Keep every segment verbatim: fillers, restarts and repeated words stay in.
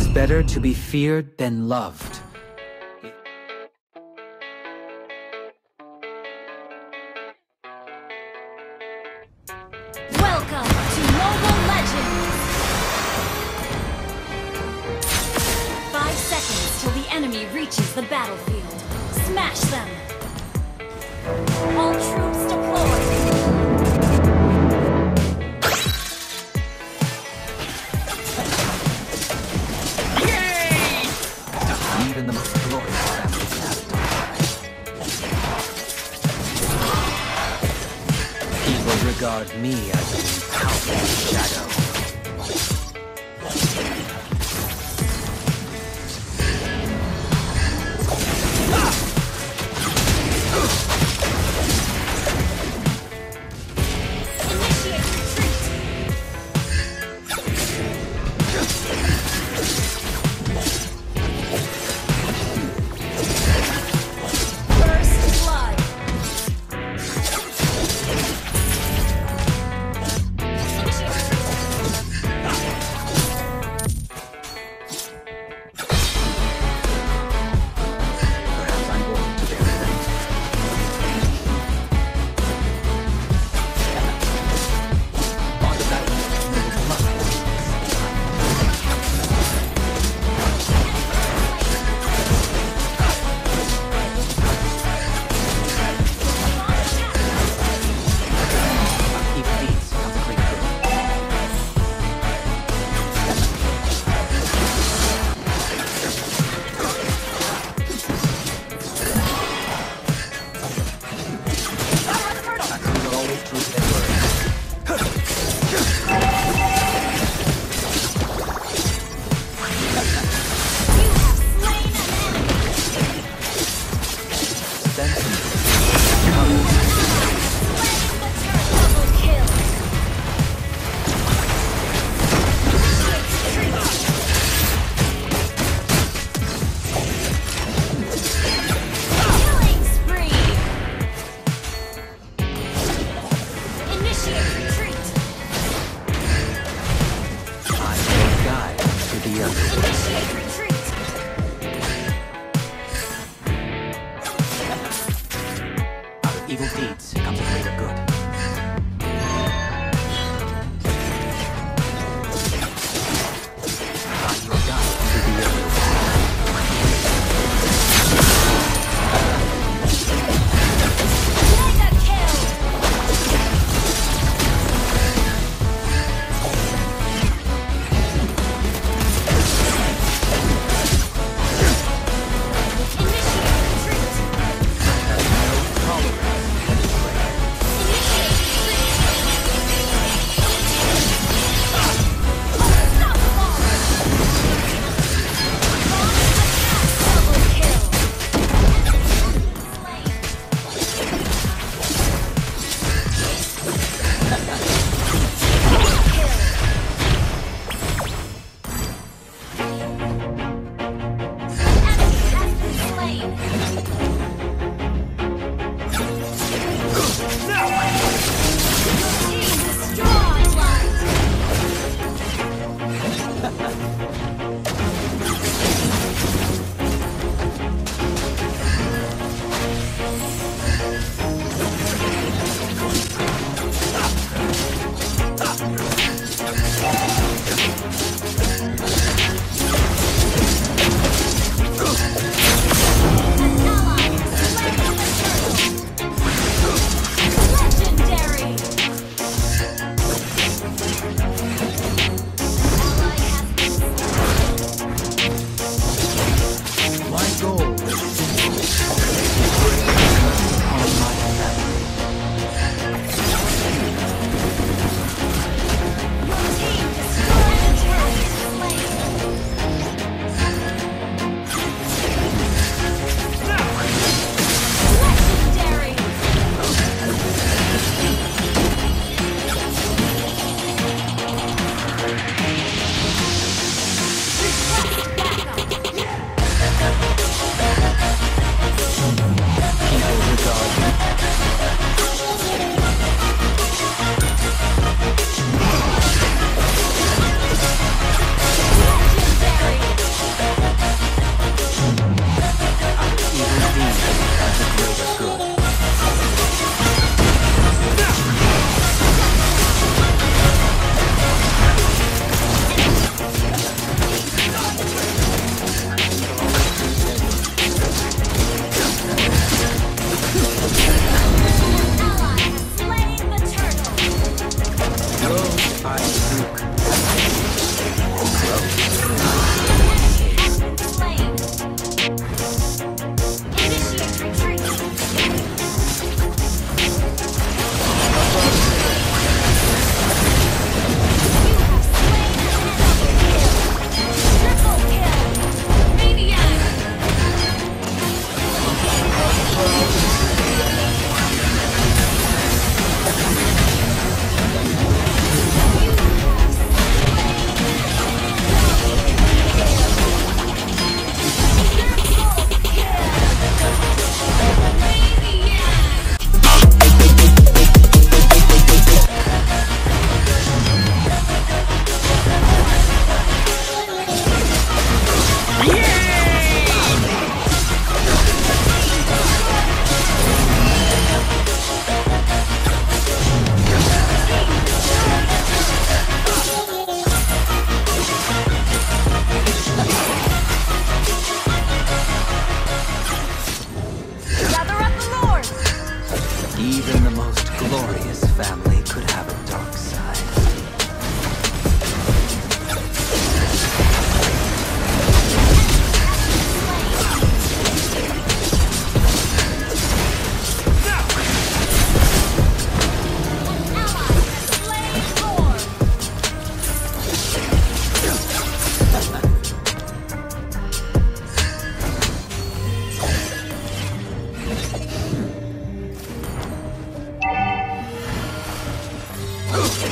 is better to be feared than loved. Welcome to Mobile Legends! Five seconds till the enemy reaches the battlefield. Smash them! All troops deployed! Regard me as an impalpable shadow. Initiate retreat. First blood. Thank you.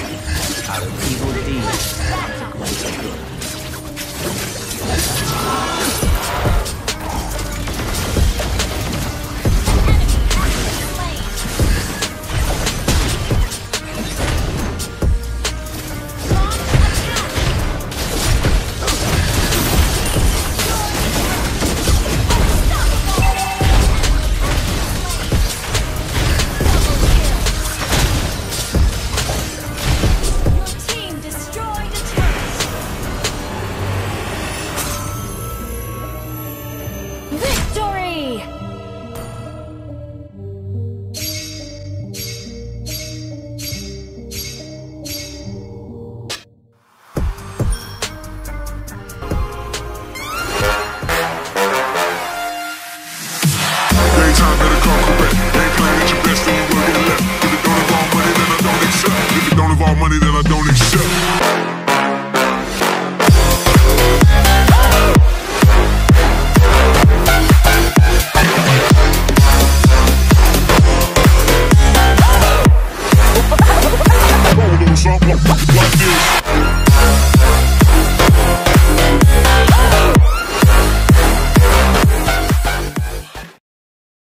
out of evil